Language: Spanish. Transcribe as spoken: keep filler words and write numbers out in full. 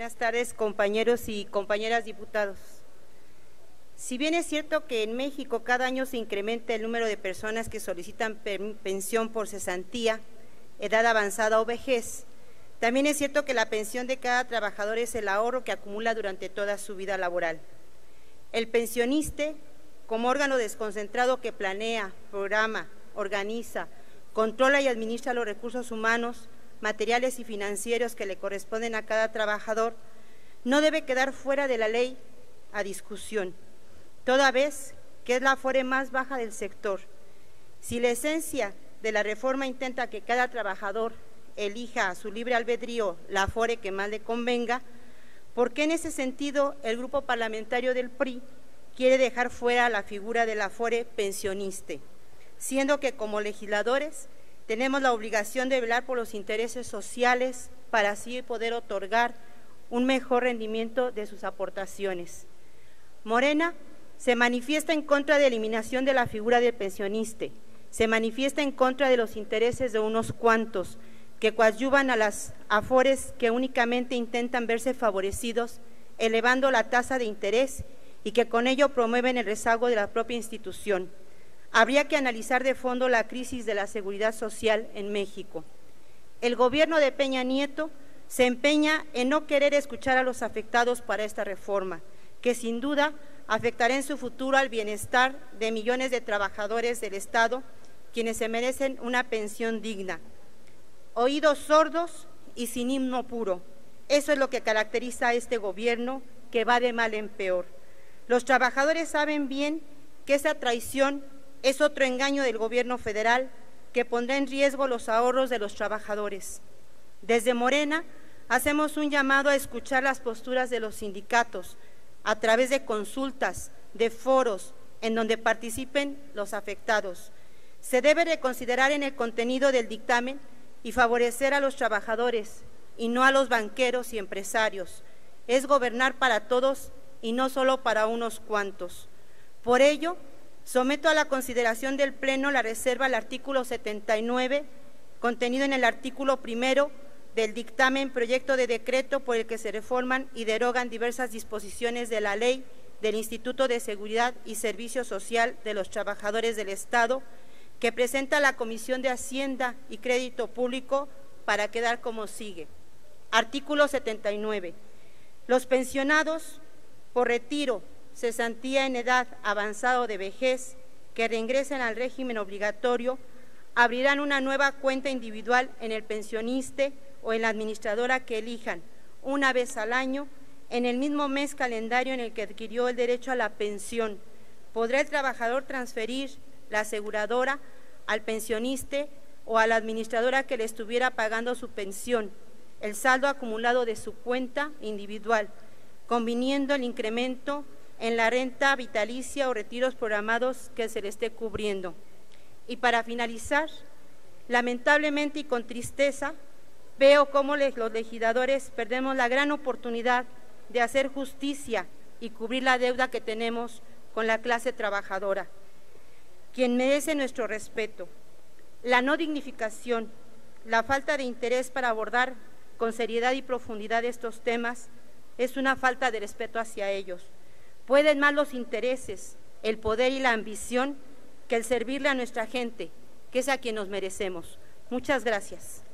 Buenas tardes, compañeros y compañeras diputados. Si bien es cierto que en México cada año se incrementa el número de personas que solicitan pensión por cesantía, edad avanzada o vejez, también es cierto que la pensión de cada trabajador es el ahorro que acumula durante toda su vida laboral. El pensionista, como órgano desconcentrado que planea, programa, organiza, controla y administra los recursos humanos, materiales y financieros que le corresponden a cada trabajador, no debe quedar fuera de la ley a discusión, toda vez que es la Afore más baja del sector. Si la esencia de la reforma intenta que cada trabajador elija a su libre albedrío la Afore que más le convenga, ¿por qué en ese sentido el grupo parlamentario del P R I quiere dejar fuera la figura de la Afore pensioniste, siendo que como legisladores tenemos la obligación de velar por los intereses sociales para así poder otorgar un mejor rendimiento de sus aportaciones? Morena se manifiesta en contra de la eliminación de la figura del pensionista, se manifiesta en contra de los intereses de unos cuantos que coadyuvan a las afores que únicamente intentan verse favorecidos, elevando la tasa de interés y que con ello promueven el rezago de la propia institución. Habría que analizar de fondo la crisis de la seguridad social en México. El gobierno de Peña Nieto se empeña en no querer escuchar a los afectados para esta reforma, que sin duda afectará en su futuro al bienestar de millones de trabajadores del Estado, quienes se merecen una pensión digna. Oídos sordos y sin himno puro. Eso es lo que caracteriza a este gobierno, que va de mal en peor. Los trabajadores saben bien que esa traición es otro engaño del gobierno federal que pondrá en riesgo los ahorros de los trabajadores. Desde Morena hacemos un llamado a escuchar las posturas de los sindicatos a través de consultas, de foros en donde participen los afectados. Se debe reconsiderar en el contenido del dictamen y favorecer a los trabajadores y no a los banqueros y empresarios. Es gobernar para todos y no solo para unos cuantos. Por ello, someto a la consideración del Pleno la reserva al artículo setenta y nueve, contenido en el artículo primero del dictamen proyecto de decreto por el que se reforman y derogan diversas disposiciones de la Ley del Instituto de Seguridad y Servicio Social de los Trabajadores del Estado, que presenta la Comisión de Hacienda y Crédito Público para quedar como sigue. Artículo setenta y nueve. Los pensionados por retiro, cesantía en edad avanzada o de vejez que reingresen al régimen obligatorio abrirán una nueva cuenta individual en el pensionista o en la administradora que elijan una vez al año en el mismo mes calendario en el que adquirió el derecho a la pensión. Podrá el trabajador transferir la aseguradora al pensionista o a la administradora que le estuviera pagando su pensión el saldo acumulado de su cuenta individual, conviniendo el incremento en la renta vitalicia o retiros programados que se le esté cubriendo. Y para finalizar, lamentablemente y con tristeza, veo cómo los legisladores perdemos la gran oportunidad de hacer justicia y cubrir la deuda que tenemos con la clase trabajadora, quien merece nuestro respeto. La no dignificación, la falta de interés para abordar con seriedad y profundidad estos temas, es una falta de respeto hacia ellos. Pueden más los intereses, el poder y la ambición que el servirle a nuestra gente, que es a quien nos merecemos. Muchas gracias.